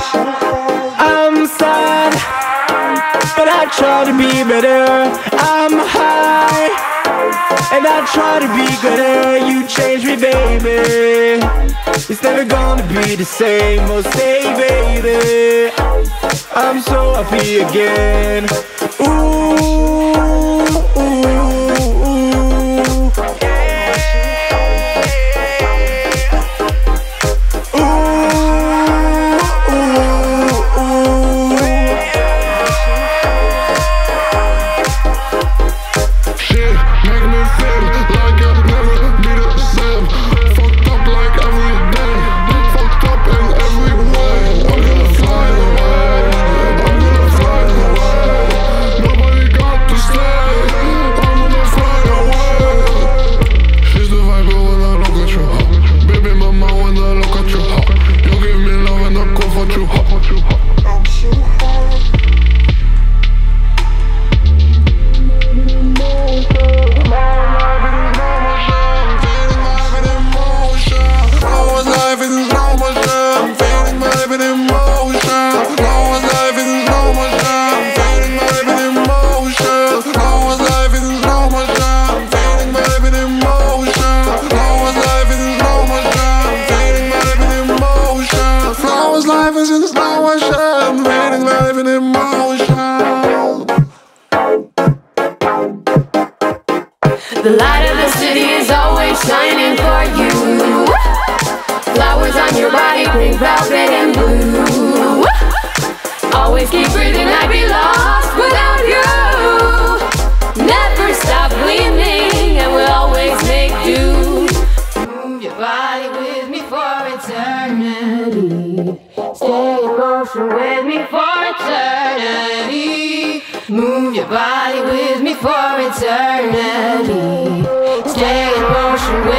I'm sad, but I try to be better. I'm high, and I try to be gooder. You changed me, baby. It's never gonna be the same. Oh, say, baby, I'm so happy again. Ooh, the light of the city is always shining for you. Flowers on your body, green, velvet and blue. Always keep breathing, I'd be lost without you. Never stop gleaming, and we'll always make do. Move your body with me for eternity. Stay in motion with me for eternity. Move your body with me for eternity. Stay in motion with